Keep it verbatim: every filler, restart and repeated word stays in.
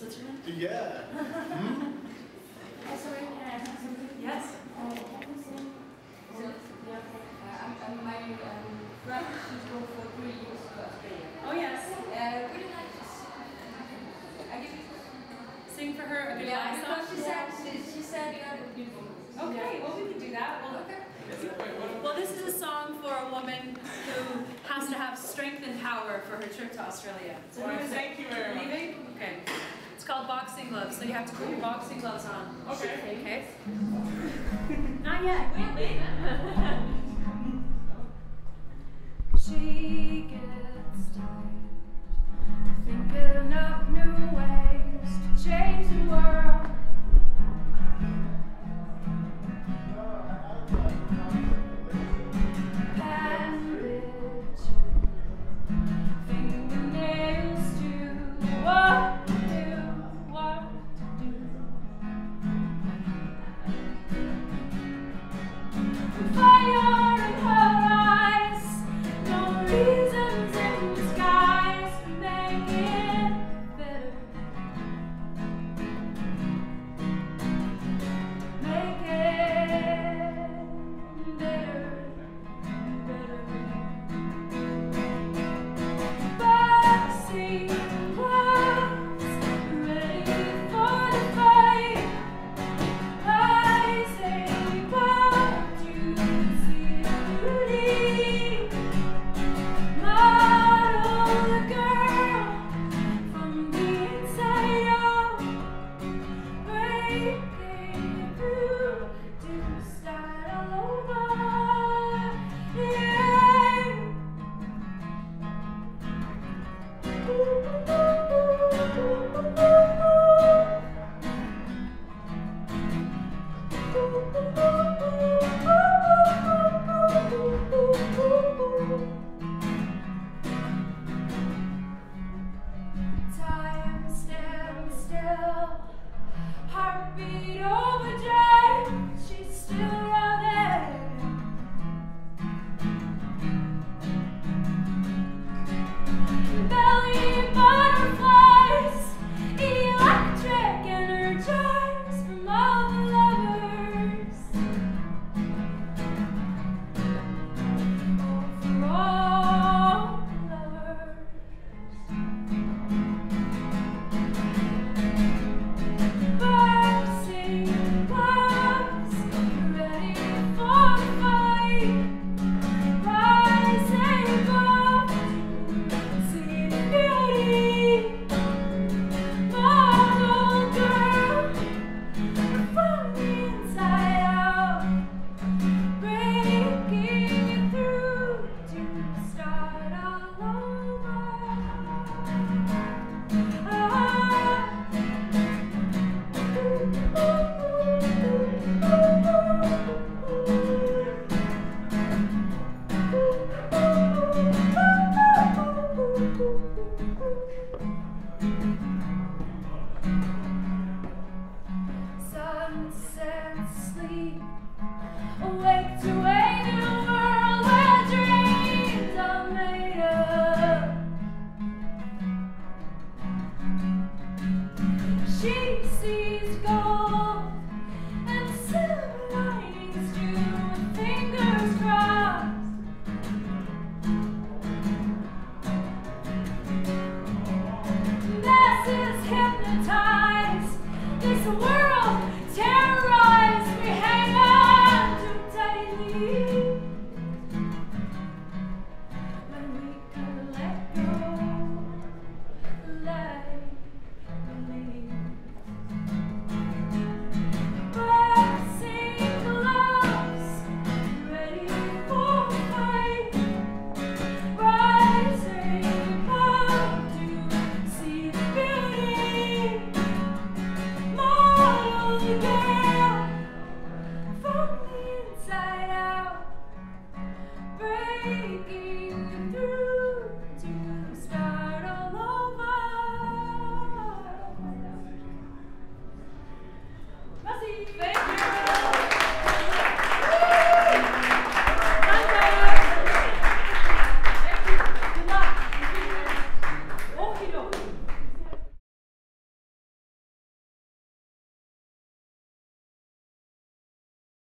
Switzerland? Yeah. Hmm? Yes. Um, my um, friend, she's going for three years to Australia. Oh yes. Uh, would you like to sing for her a good yeah, song? She said she, she said you have a beautiful voice. Okay, well we can do that. Well, okay. Well, this is a song for a woman who has to have strength and power for her trip to Australia. So well, thank you very much. Leaving? Okay. It's called Boxing Gloves, so you have to put your boxing gloves on. Okay. Okay. Not yet. Wait, wait. She gets tired thinking of